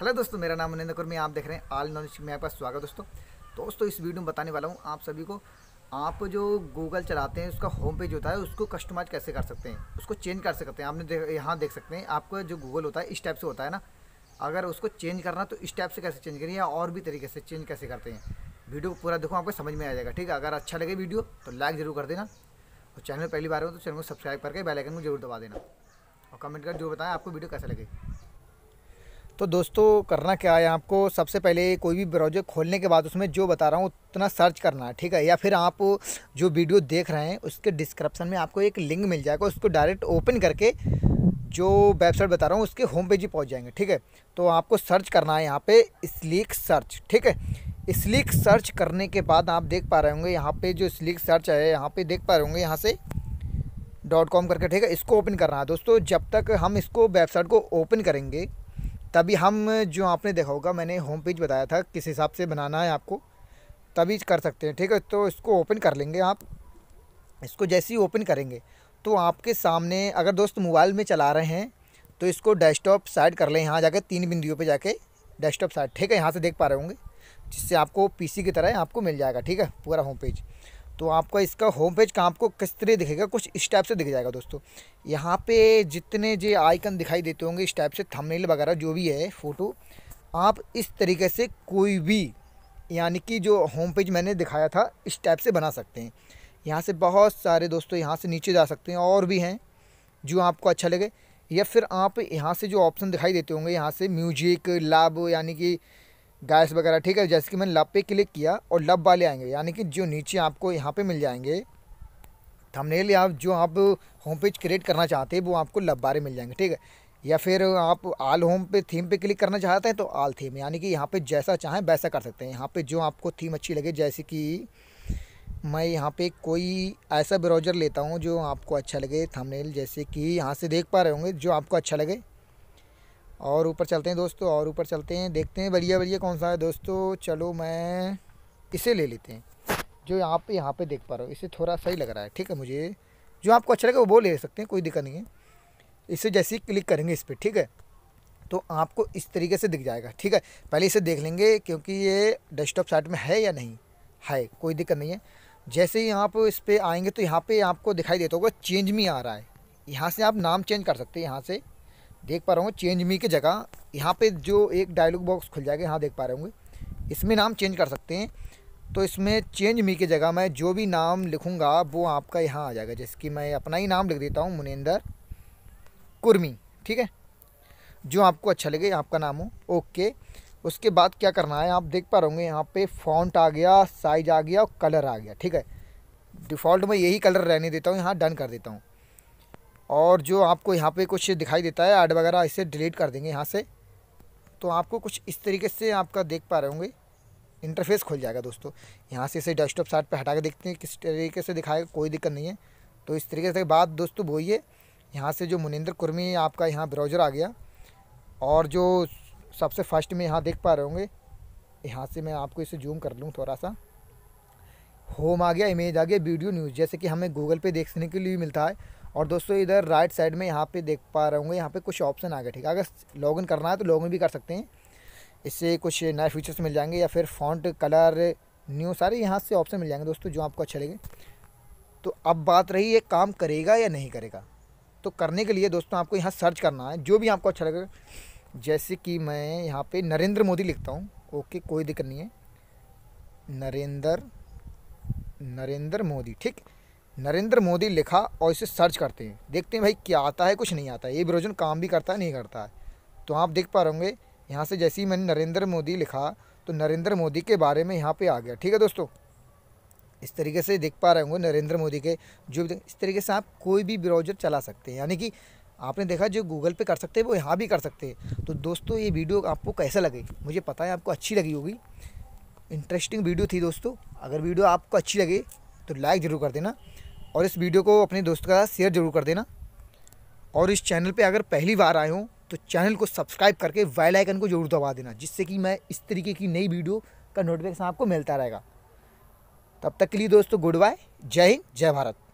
Hello दोस्तों, मेरा नाम मुनिंदर कुर्मी, आप देख रहे हैं ऑल नॉलेज किंग में। आपका स्वागत है दोस्तों। इस वीडियो में बताने वाला हूँ आप सभी को, आप जो गूगल चलाते हैं उसका होम पेज होता है, उसको कस्टमाइज कैसे कर सकते हैं, उसको चेंज कर सकते हैं। आपने यहाँ देख सकते हैं, आपका जो गूगल होता है इस टाइप से होता है ना। अगर उसको चेंज करना तो इस टाइप से कैसे चेंज करिए, और भी तरीके से चेंज कैसे करते हैं। वीडियो को पूरा देखो, आपको समझ में आ जाएगा, ठीक है। अगर अच्छा लगे वीडियो तो लाइक ज़रूर कर देना, और चैनल में पहली बार हो तो चैनल को सब्सक्राइब करके बेल आइकन को जरूर दबा देना, और कमेंट कर जो बताएं आपको वीडियो कैसा लगे। तो दोस्तों, करना क्या है, आपको सबसे पहले कोई भी ब्राउज़र खोलने के बाद उसमें जो बता रहा हूँ उतना सर्च करना है, ठीक है। या फिर आप जो वीडियो देख रहे हैं उसके डिस्क्रिप्शन में आपको एक लिंक मिल जाएगा, उसको डायरेक्ट ओपन करके जो वेबसाइट बता रहा हूँ उसके होम पेज ही पहुँच जाएंगे, ठीक है। तो आपको सर्च करना है यहाँ पे स्लीक सर्च, ठीक है। स्लीक सर्च करने के बाद आप देख पा रहे होंगे यहाँ पे जो स्लीक सर्च है, यहाँ पे देख पा रहे होंगे यहाँ से .com करके, ठीक है। इसको ओपन करना है दोस्तों। जब तक हम इसको वेबसाइट को ओपन करेंगे तभी हम जो आपने देखा होगा मैंने होम पेज बताया था किस हिसाब से बनाना है, आपको तभी कर सकते हैं, ठीक है। तो इसको ओपन कर लेंगे आप। इसको जैसे ही ओपन करेंगे तो आपके सामने, अगर दोस्त मोबाइल में चला रहे हैं तो इसको डेस्कटॉप साइड कर लें, यहाँ जाके 3 बिंदुओं पे जाके डेस्कटॉप साइड, ठीक है। यहाँ से देख पा रहे होंगे, जिससे आपको पीसी की तरह आपको मिल जाएगा, ठीक है, पूरा होम पेज। तो आपका इसका होम पेज का आपको किस तरह दिखेगा, कुछ इस टाइप से दिख जाएगा दोस्तों। यहाँ पे जितने जे आइकन दिखाई देते होंगे इस टाइप से, थंबनेल वगैरह जो भी है फ़ोटो, आप इस तरीके से कोई भी, यानी कि जो होम पेज मैंने दिखाया था इस टाइप से बना सकते हैं। यहाँ से बहुत सारे दोस्तों, यहाँ से नीचे जा सकते हैं, और भी हैं जो आपको अच्छा लगे। या फिर आप यहाँ से जो ऑप्शन दिखाई देते होंगे, यहाँ से म्यूजिक, लाभ, यानी कि गाइस वगैरह, ठीक है। जैसे कि मैंने लाभ पे क्लिक किया और लाभ वाले आएंगे, यानी कि जो नीचे आपको यहाँ पे मिल जाएंगे थंबनेल, या जो आप होम पेज क्रिएट करना चाहते हैं वो आपको लाभ वाले मिल जाएंगे, ठीक है। या फिर आप आल होम पे थीम पे क्लिक करना चाहते हैं तो आल थीम, यानी कि यहाँ पर जैसा चाहें वैसा कर सकते हैं। यहाँ पर जो आपको थीम अच्छी लगे, जैसे कि मैं यहाँ पे कोई ऐसा ब्राउज़र लेता हूँ जो आपको अच्छा लगे थंबनेल, जैसे कि यहाँ से देख पा रहे होंगे जो आपको अच्छा लगे। और ऊपर चलते हैं दोस्तों, और ऊपर चलते हैं, देखते हैं बढ़िया बढ़िया कौन सा है दोस्तों। चलो मैं इसे ले लेते हैं, जो आप यहाँ पे देख पा रहे हो, इसे थोड़ा सही लग रहा है, ठीक है। मुझे जो आपको अच्छा लगे वो ले सकते हैं, कोई दिक्कत नहीं है। इसे जैसे ही क्लिक करेंगे इस पर, ठीक है, तो आपको इस तरीके से दिख जाएगा, ठीक है। पहले इसे देख लेंगे क्योंकि ये डेस्कटॉप साइट में है या नहीं है, कोई दिक्कत नहीं है। जैसे ही आप इस पर आएंगे तो यहाँ पे आपको दिखाई देता होगा चेंज मी आ रहा है। यहाँ से आप नाम चेंज कर सकते हैं, यहाँ से देख पा रहा हूँ चेंज मी की जगह यहाँ पे जो एक डायलॉग बॉक्स खुल जाएगा, यहाँ देख पा रहे होंगे, इसमें नाम चेंज कर सकते हैं। तो इसमें चेंज मी की जगह मैं जो भी नाम लिखूँगा वो आपका यहाँ आ जाएगा। जैसे कि मैं अपना ही नाम लिख देता हूँ, मुनिंदर कुर्मी, ठीक है, जो आपको अच्छा लगे आपका नाम हो, ओके। उसके बाद क्या करना है, आप देख पा रहे होंगे यहाँ पे फॉन्ट आ गया, साइज आ गया और कलर आ गया, ठीक है। डिफ़ॉल्ट में यही कलर रहने देता हूँ, यहाँ डन कर देता हूँ। और जो आपको यहाँ पे कुछ दिखाई देता है ऐड वगैरह, इसे डिलीट कर देंगे यहाँ से। तो आपको कुछ इस तरीके से आपका देख पा रहे होंगे इंटरफेस खुल जाएगा दोस्तों। यहाँ से इसे डेस्कटॉप साइट पर हटा के देखते हैं किस तरीके से दिखाएगा, कोई दिक्कत नहीं है। तो इस तरीके से बात दोस्तों वही है, यहाँ से जो मुनिंदर कुर्मी आपका यहाँ ब्राउज़र आ गया। और जो सबसे फर्स्ट में यहाँ देख पा रहे होंगे, यहाँ से मैं आपको इसे जूम कर लूँ थोड़ा सा, होम आ गया, इमेज आ गया, वीडियो, न्यूज़, जैसे कि हमें गूगल पे देखने के लिए मिलता है। और दोस्तों इधर राइट साइड में यहाँ पे देख पा रहे होंगे, यहाँ पे कुछ ऑप्शन आ गया, ठीक है। अगर लॉगिन करना है तो लॉगिन भी कर सकते हैं, इससे कुछ नए फीचर्स मिल जाएंगे। या फिर फॉन्ट, कलर, न्यू, सारे यहाँ से ऑप्शन मिल जाएंगे दोस्तों, जो आपको अच्छे लगे। तो अब बात रही ये काम करेगा या नहीं करेगा। तो करने के लिए दोस्तों आपको यहाँ सर्च करना है जो भी आपको अच्छा लगेगा। जैसे कि मैं यहाँ पे नरेंद्र मोदी लिखता हूँ, ओके, कोई दिक्कत नहीं है। नरेंद्र मोदी, ठीक, नरेंद्र मोदी लिखा और इसे सर्च करते हैं, देखते हैं भाई क्या आता है, कुछ नहीं आता है। ये ब्राउज़र काम भी करता है नहीं करता है। तो आप देख पा रहे होंगे यहाँ से जैसे ही मैंने नरेंद्र मोदी लिखा तो नरेंद्र मोदी के बारे में यहाँ पर आ गया, ठीक है दोस्तों। इस तरीके से देख पा रहे होंगे नरेंद्र मोदी के जो, इस तरीके से आप कोई भी ब्राउज़र चला सकते हैं। यानी कि आपने देखा जो गूगल पे कर सकते हैं वो यहाँ भी कर सकते हैं। तो दोस्तों ये वीडियो आपको कैसा लगे, मुझे पता है आपको अच्छी लगी होगी, इंटरेस्टिंग वीडियो थी दोस्तों। अगर वीडियो आपको अच्छी लगे तो लाइक ज़रूर कर देना, और इस वीडियो को अपने दोस्तों के साथ शेयर ज़रूर कर देना। और इस चैनल पे अगर पहली बार आए हों तो चैनल को सब्सक्राइब करके बेल आइकन को ज़रूर दबा देना, जिससे कि मैं इस तरीके की नई वीडियो का नोटिफिकेशन आपको मिलता रहेगा। तब तक के लिए दोस्तों गुड बाय, जय हिंद, जय भारत।